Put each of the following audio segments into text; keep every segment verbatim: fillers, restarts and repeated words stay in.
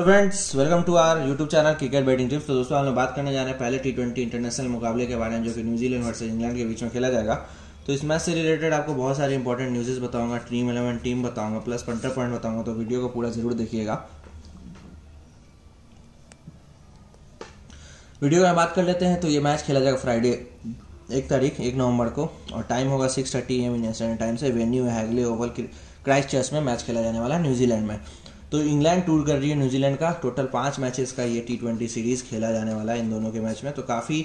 Friends welcome to our YouTube channel cricket batting tips. तो दोस्तों हम लोग बात करने जा रहे हैं पहले टी ट्वेंटी इंटरनेशनल मुकाबले के बारे में जो कि न्यूजीलैंड वर्सेस इंग्लैंड के बीच में खेला जाएगा। तो इस मैच से रिलेटेड आपको बहुत सारी इंपॉर्टेंट न्यूज़ेस बताऊंगा, टीम इलेवन टीम बताऊंगा, प्लस पंटर पॉइंट बताऊंगा, तो वीडियो को पूरा जरूर देखिएगा। वीडियो में बात कर लेते हैं। तो ये मैच खेला जाएगा फ्राइडे एक तारीख एक नवंबर को और टाइम होगा six thirty AM Indian standard time से। वेन्यू हैगली ओवल क्राइस्टचर्च में मैच खेला जाने वाला है न्यूजीलैंड में। तो इंग्लैंड टूर कर रही है न्यूजीलैंड का। टोटल पाँच मैचेस का ये टी ट्वेंटी सीरीज़ खेला जाने वाला है इन दोनों के मैच में। तो काफ़ी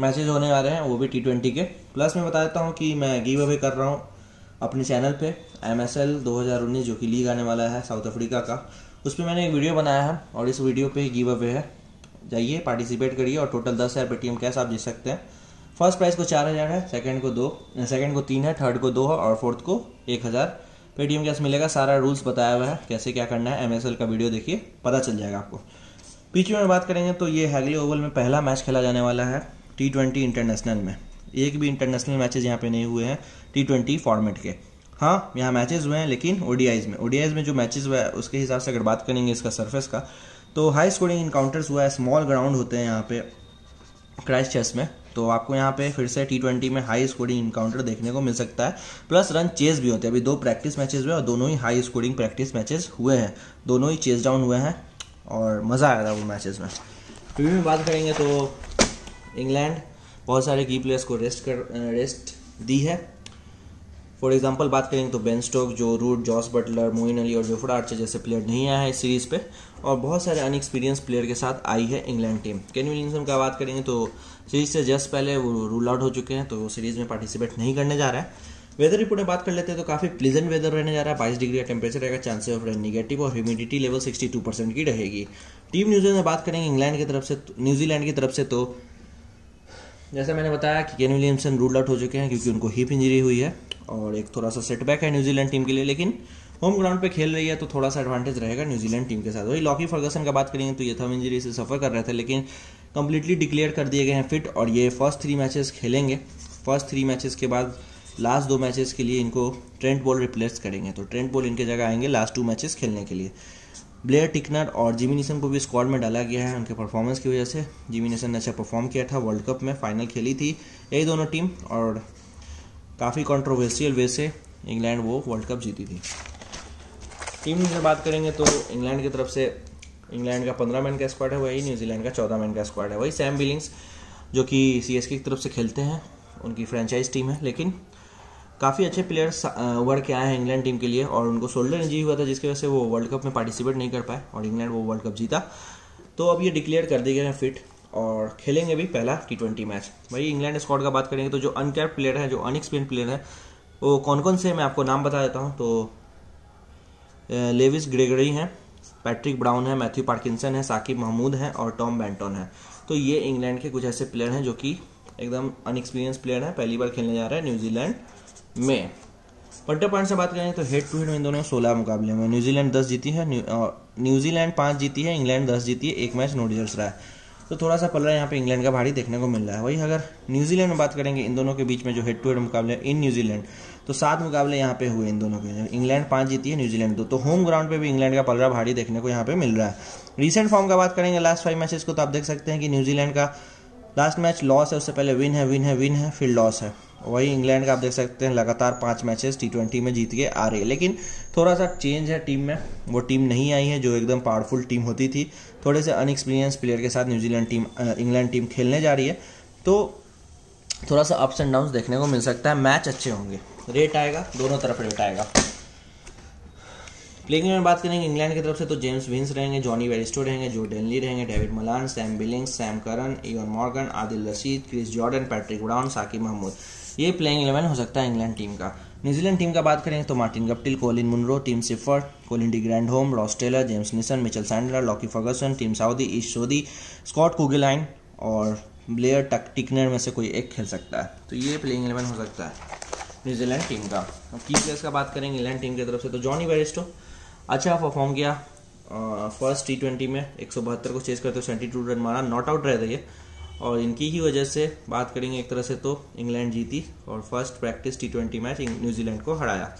मैचेस होने वाले हैं वो भी टी ट्वेंटी के। प्लस मैं बता देता हूँ कि मैं गिव अवे कर रहा हूँ अपने चैनल पे एम एस एल दो हज़ार उन्नीस जो कि लीग आने वाला है साउथ अफ्रीका का, उस पर मैंने एक वीडियो बनाया है और इस वीडियो पर गिव अवे है, जाइए पार्टिसिपेट करिए। और टोटल दस हज़ार पेटीएम कैश आप जीत सकते हैं। फर्स्ट प्राइज़ को चार हज़ार है, सेकेंड को दो सेकेंड को तीन है, थर्ड को दो है और फोर्थ को एक हज़ार पेटीएम कैश मिलेगा। सारा रूल्स बताया हुआ है कैसे क्या करना है, एम एस एल का वीडियो देखिए पता चल जाएगा आपको। पिच में बात करेंगे तो ये हैगली ओवल में पहला मैच खेला जाने वाला है टी ट्वेंटी इंटरनेशनल में। एक भी इंटरनेशनल मैचेस यहाँ पे नहीं हुए हैं टी ट्वेंटी फॉर्मेट के। हाँ यहाँ मैचेस हुए हैं लेकिन ओडीआईज में ओडीआईज में जो मैचेस हुआ है उसके हिसाब से अगर बात करेंगे इसका सर्फेस का, तो हाई स्कोरिंग इनकाउंटर्स हुआ है। स्मॉल ग्राउंड होते हैं यहाँ पे क्राइस्टचर्च में, तो आपको यहाँ पे फिर से टी ट्वेंटी में हाई स्कोरिंग इनकाउंटर देखने को मिल सकता है। प्लस रन चेज भी होते हैं। अभी दो प्रैक्टिस मैचेस हुए और दोनों ही हाई स्कोरिंग प्रैक्टिस मैचेस हुए हैं, दोनों ही चेज डाउन हुए हैं और मज़ा आया था वो मैचेस में। टीवी में बात करेंगे तो इंग्लैंड बहुत सारे की प्लेयर्स को रेस्ट कर रेस्ट दी है। फॉर एग्जाम्पल बात करेंगे तो Ben stock, Joe Root, Jos Buttler, Moeen Ali और जोफ्रा आर्चर जैसे प्लेयर नहीं आया है इस सीरीज़ पे और बहुत सारे अनएक्सपीरियंस प्लेयर के साथ आई है इंग्लैंड टीम। केन विलियमसन का बात करेंगे तो सीरीज़ से जस्ट पहले वो रूल आउट हो चुके हैं, तो वो सीरीज़ में पार्टिसिपेट नहीं करने जा रहा है। वेदर रिपोर्ट में बात कर लेते हैं तो काफ़ी प्लीजेंट वेदर रहने जा रहा है। बाईस डिग्री का टेम्परेचर रहेगा, चांसेस ऑफ रेन निगेटिव और humidity level sixty two percent की रहेगी। टीम न्यूजीलैंड में बात करेंगे इंग्लैंड की तरफ से न्यूजीलैंड की तरफ से तो जैसा मैंने बताया कि केन विलियमसन रूल आउट हो चुके हैं क्योंकि उनको हिप इंजरी हुई है और एक थोड़ा सा सेटबैक है न्यूजीलैंड टीम के लिए, लेकिन होम ग्राउंड पे खेल रही है तो थोड़ा सा एडवांटेज रहेगा न्यूजीलैंड टीम के साथ। वही लॉकी फर्गसन का बात करेंगे तो ये थम इंजरी से सफ़र कर रहे थे लेकिन कंप्लीटली डिक्लेयर कर दिए गए हैं फिट और ये फर्स्ट थ्री मैचेस खेलेंगे। फर्स्ट थ्री मैचेस के बाद लास्ट दो मैचेस के लिए इनको ट्रेंट बोल्ट रिप्लेस करेंगे, तो ट्रेंट बोल्ट इनके जगह आएंगे लास्ट टू मैचेस खेलने के लिए। ब्लेयर टिकनर और जिमी नेशम को भी स्क्वाड में डाला गया है उनके परफॉर्मेंस की वजह से। जिमी नेशम ने अच्छा परफॉर्म किया था वर्ल्ड कप में, फाइनल खेली थी यही दोनों टीम और काफ़ी कंट्रोवर्शियल वे से इंग्लैंड वो वर्ल्ड कप जीती थी। टीम से बात करेंगे तो इंग्लैंड की तरफ से इंग्लैंड का पंद्रह मैन का स्क्वाड है, वही न्यूजीलैंड का चौदह मैन का स्क्वाड है। वही सैम बिलिंग्स जो कि सी एस के की तरफ से खेलते हैं, उनकी फ्रेंचाइज टीम है, लेकिन काफ़ी अच्छे प्लेयर्स उभर के आए हैं इंग्लैंड टीम के लिए और उनको शोल्डर इंजरी हुआ था जिसकी वजह से वो वर्ल्ड कप में पार्टिसिपेट नहीं कर पाए और इंग्लैंड वो वर्ल्ड कप जीता। तो अब ये डिक्लेयर कर दिए गए हैं फिट और खेलेंगे भी पहला टी ट्वेंटी मैच। वही इंग्लैंड स्क्वाड का बात करेंगे तो जो अनकैप्ड प्लेयर है, जो अनएक्सपीरियंस प्लेयर है, वो कौन कौन से मैं आपको नाम बता देता हूँ। तो लेविस ग्रेगरी हैं, पैट्रिक ब्राउन है, मैथ्यू पार्किंसन है, साकिब महमूद हैं और टॉम बैंटन है। तो ये इंग्लैंड के कुछ ऐसे प्लेयर हैं जो कि एकदम अनएक्सपीरियंस प्लेयर हैं, पहली बार खेलने जा रहे हैं न्यूजीलैंड में। पंटर पॉइंट से बात करें तो हेड टू हेड में दोनों सोलह मुकाबले में न्यूजीलैंड दस जीती है, न्यूजीलैंड पाँच जीती है, इंग्लैंड दस जीती है, एक मैच नो रिजल्ट्स रहा है। तो थोड़ा सा पलड़ा यहाँ पे इंग्लैंड का भारी देखने को मिल रहा है। वही अगर न्यूजीलैंड में बात करेंगे इन दोनों के बीच में जो हेड टू हेड मुकाबले इन न्यूजीलैंड, तो सात मुकाबले यहाँ पे हुए इन दोनों के। इंग्लैंड पाँच जीती है, न्यूजीलैंड दो, तो होम ग्राउंड पे भी इंग्लैंड का पलड़ा भारी देखने को यहाँ पे मिल रहा है। रिसेंट फॉर्म का बात करेंगे लास्ट फाइव मैचेस को, तो आप देख सकते हैं कि न्यूजीलैंड का लास्ट मैच लॉस है, उससे पहले विन है विन है विन है फिर लॉस है। वही इंग्लैंड का आप देख सकते हैं लगातार पाँच मैचेस टी ट्वेंटी में जीत के आ रही है, लेकिन थोड़ा सा चेंज है टीम में, वो टीम नहीं आई है जो एकदम पावरफुल टीम होती थी। थोड़े से अनएक्सपीरियंस प्लेयर के साथ न्यूजीलैंड टीम इंग्लैंड टीम खेलने जा रही है, तो थोड़ा सा अप्स एंड डाउन्स देखने को मिल सकता है। मैच अच्छे होंगे, रेट आएगा, दोनों तरफ रेट आएगा। प्लेइंग में बात करेंगे इंग्लैंड की तरफ से तो जेम्स विंस रहेंगे, जॉनी बैरिस्टो रहेंगे, जो डेनली रहेंगे, David Malan, Sam Billings, Sam Curran, Eoin Morgan, Adil Rashid, Chris Jordan, Patrick Brown, Saqib Mahmood, ये प्लेइंग इलेवन हो सकता है इंग्लैंड टीम का। न्यूजीलैंड टीम का बात करेंगे तो Martin Guptill, Colin Munro, Tim Seifert, Colin de Grandhomme, Ross Taylor, James Neesham, Mitchell Santner, Lockie Ferguson, Tim Southee, Ish Sodhi, Scott Kuggeleijn और ब्लेयर टक टिकनर में से कोई एक खेल सकता है। तो ये प्लेइंग इलेवन हो सकता है न्यूजीलैंड टीम का। अब की प्लेयर्स का बात करेंगे इंग्लैंड टीम की तरफ से तो जॉनी बैरिस्टो अच्छा परफॉर्म किया फर्स्ट टी ट्वेंटी में, एक सौ बहत्तर को चेस करते हुए सेवेंटी टू रन मारा, नॉट आउट रह रही है और इनकी ही वजह से बात करेंगे एक तरह से तो इंग्लैंड जीती और first practice T twenty match New Zealand को हराया।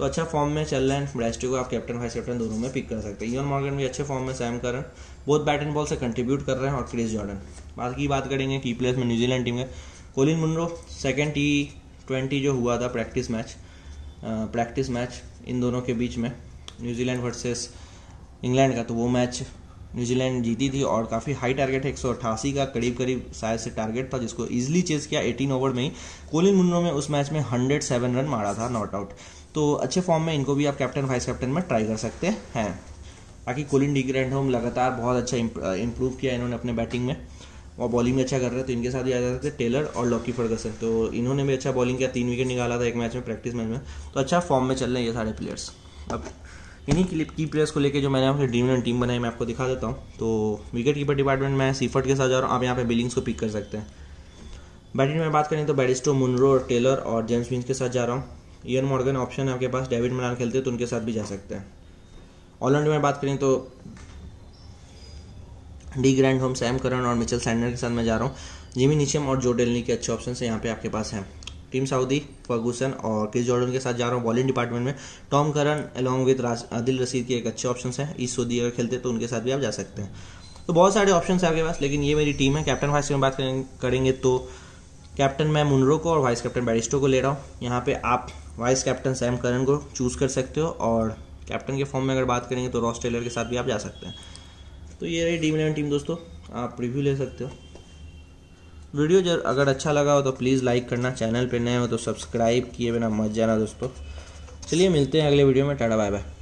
तो अच्छा फॉर्म में चल रहे हैं। ब्रेस्टो को आप कैप्टन वाइस कैप्टन दोनों में पिक कर सकते हैं। ईवन मॉर्गन भी अच्छे फॉर्म में, Sam Curran both bat and ball से कंट्रीब्यूट कर रहे हैं, और क्रिस जॉर्डन। बाकी बात करेंगे की प्लेयर्स में न्यूजीलैंड टीम के, Colin Munro second T twenty जो हुआ था प्रैक्टिस मैच प्रैक्टिस मैच इन दोनों के बीच में न्यूजीलैंड वर्सेस इंग्लैंड का, तो वो मैच न्यूजीलैंड जीती थी और काफ़ी हाई टारगेट है, एक सौ अट्ठासी का करीब करीब शायद से टारगेट था, जिसको इजीली चेज किया अठारह ओवर में ही। कोलिन मुनरो में उस मैच में एक सौ सात रन मारा था नॉट आउट, तो अच्छे फॉर्म में इनको भी आप कैप्टन वाइस कैप्टन में ट्राई कर सकते हैं। बाकी कोलिन डी ग्रैंडहोम लगातार बहुत अच्छा इंप्रूव किया इन्होंने अपने बैटिंग में, और बॉलिंग में अच्छा कर रहे हैं, तो इनके साथ ही आ जाते थे टेलर और लॉकी फर्गसन, तो इन्होंने भी अच्छा बॉलिंग किया, तीन विकेट निकाला था एक मैच में प्रैक्टिस मैच में, तो अच्छा फॉर्म में चल रहे हैं ये सारे प्लेयर्स। अब इन्हीं क्लिप की प्लेयर्स को लेके जो मैंने अपनी ड्रीम इलेवन टीम बनाई मैं आपको दिखा देता हूँ। तो विकेट कीपर डिपार्टमेंट में सीफर्ट के साथ जा रहा हूँ, आप यहाँ पे बिलिंग्स को पिक कर सकते हैं। बैटिंग में बात करें तो बैरिस्टो, मुनरो, टेलर और जेम्स विंस के साथ जा रहा हूँ। इयन मॉर्गन ऑप्शन है आपके पास, डेविड मलान खेलते हैं तो उनके साथ भी जा सकते हैं। ऑलराउंड में बात करें तो डी ग्रैंडहोम, सैम करन और मिचेल सैंडर के साथ मैं जा रहा हूँ। जिमी नीशम और जो डेलनी के अच्छे ऑप्शन है यहाँ पे आपके पास हैं। टिम साउदी, फर्गूसन और क्रिस जॉर्डन के साथ जा रहा हूँ। बॉलिंग डिपार्टमेंट में Tom Curran along with Adil Rashid के एक अच्छे ऑप्शन है। ईस सोदी अगर खेलते तो उनके साथ भी आप जा सकते हैं। तो बहुत सारे ऑप्शन है आपके पास, लेकिन ये मेरी टीम है। कैप्टन वाइस में बात करेंगे तो कैप्टन मैं मुनरो को और वाइस कैप्टन बैरिस्टो को ले रहा हूँ। यहाँ पे आप वाइस कैप्टन सैम करन को चूज़ कर सकते हो, और कैप्टन के फॉर्म में अगर बात करेंगे तो रॉस टेलर के साथ भी आप जा सकते हैं। तो ये रही ड्रीम इलेवन टीम दोस्तों, आप रिव्यू ले सकते हो। वीडियो जब अगर अच्छा लगा हो तो प्लीज़ लाइक करना, चैनल पे नए हो तो सब्सक्राइब किए बिना मत जाना दोस्तों। चलिए मिलते हैं अगले वीडियो में, टाटा बाय बाय।